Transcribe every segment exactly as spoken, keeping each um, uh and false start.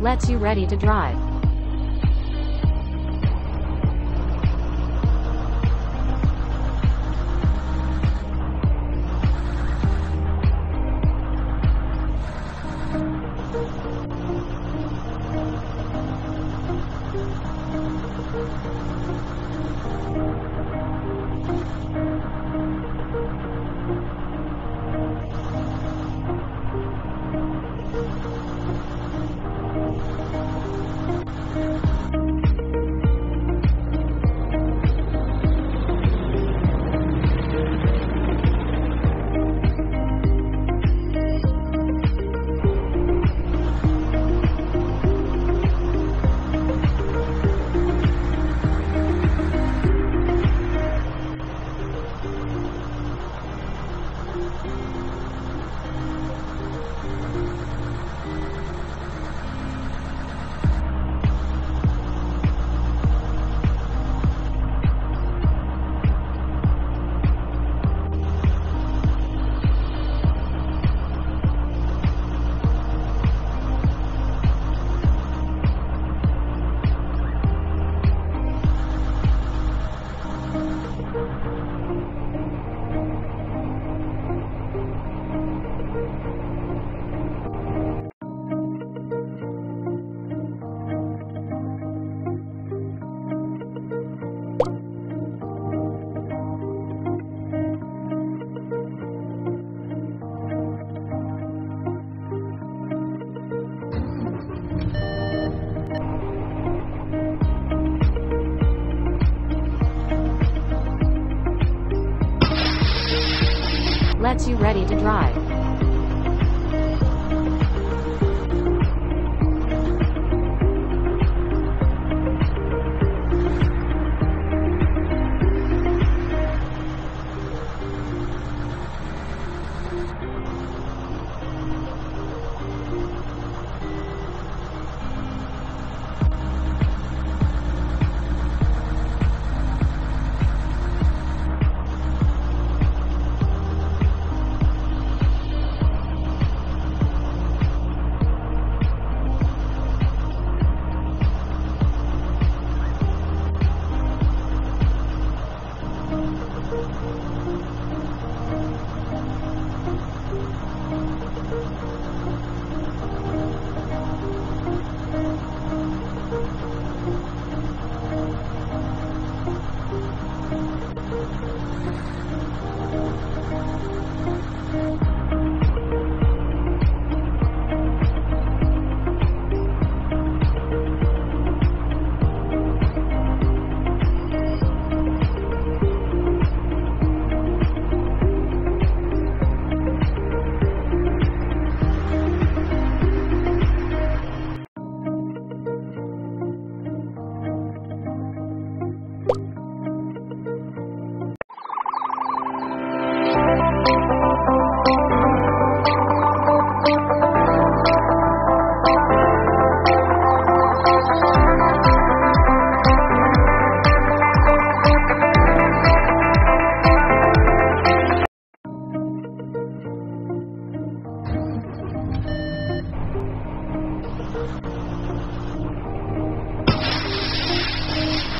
lets you ready to drive.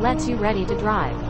Lets you ready to drive. Lets you ready to drive.